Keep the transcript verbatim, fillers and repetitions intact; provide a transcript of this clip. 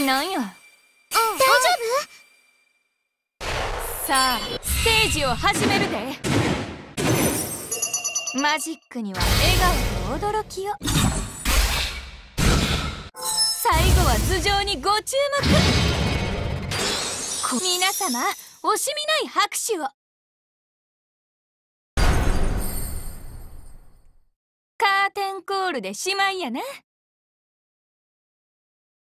なんや、うん、大丈夫？さあステージを始めるで。マジックには笑顔と驚きを。最後は頭上にご注目。皆様惜しみない拍手を。カーテンコールでしまいやな。